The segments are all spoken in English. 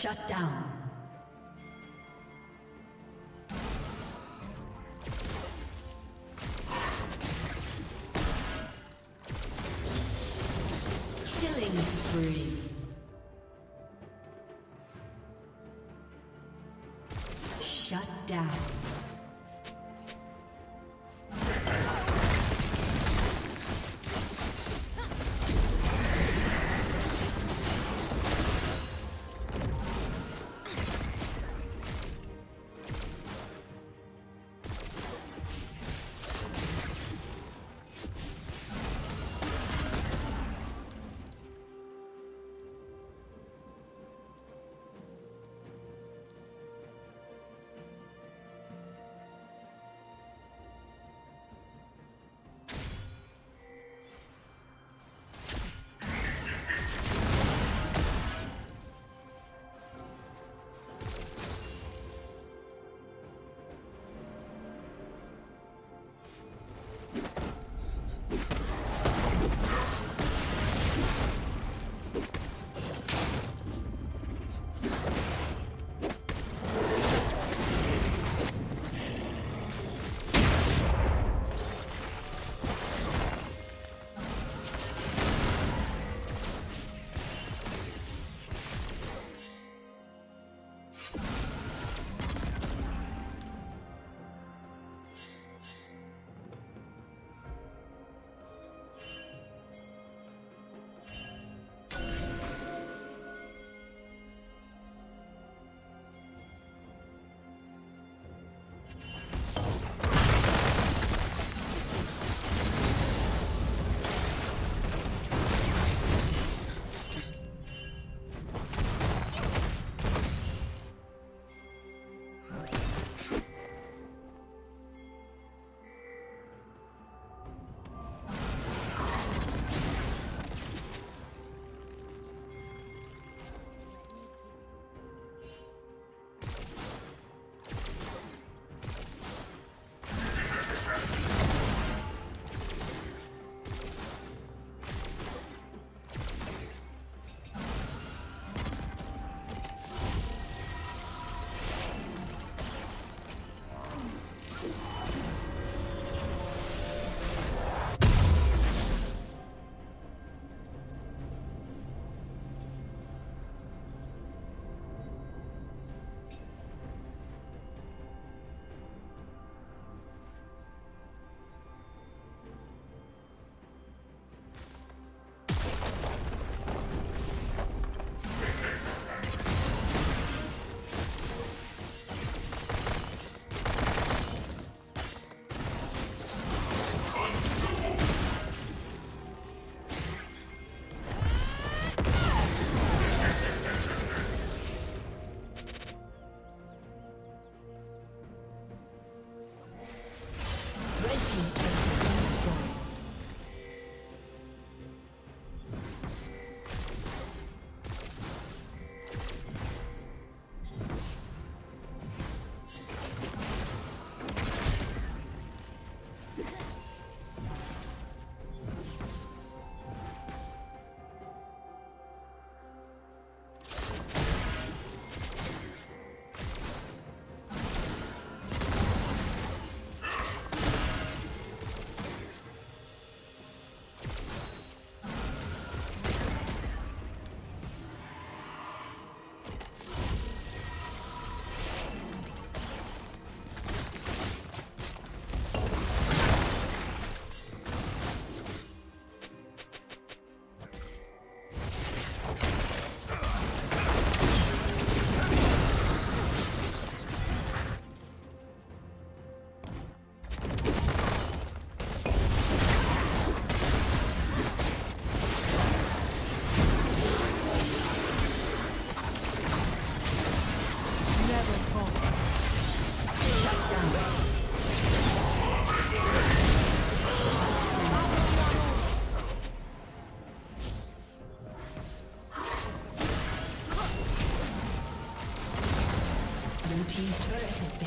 Shut down.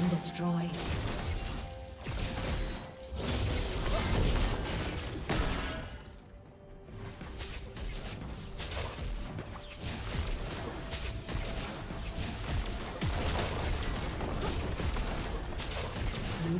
Destroyed. Blue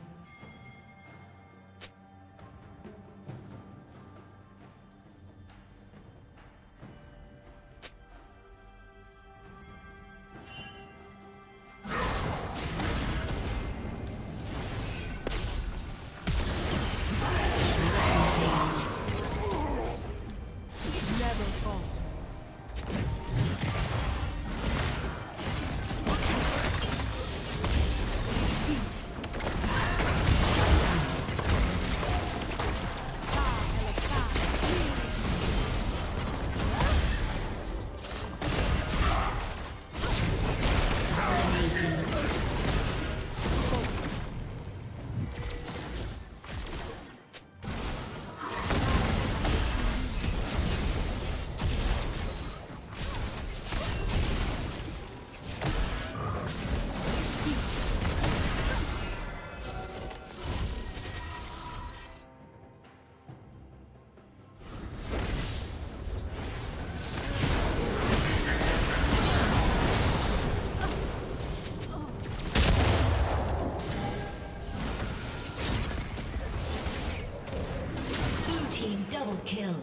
Kill.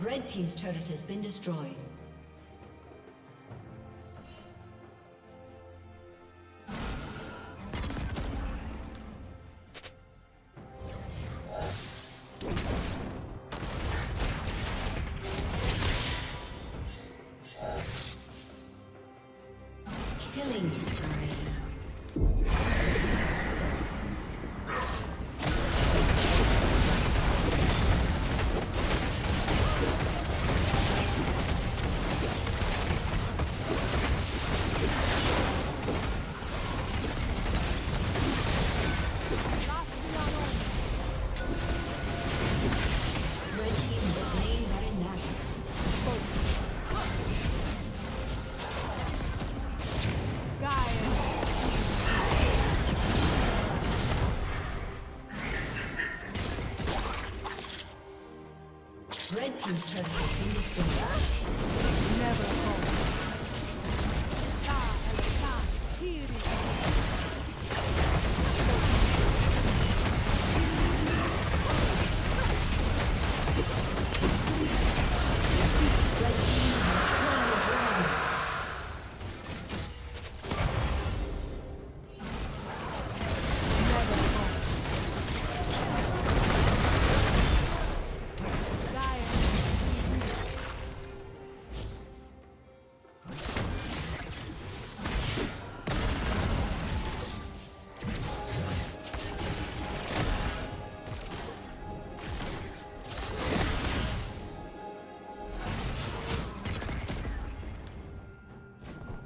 Red team's turret has been destroyed. Killing spree.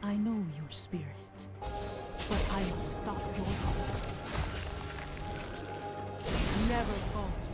I know your spirit, but I will stop your heart. Never fall.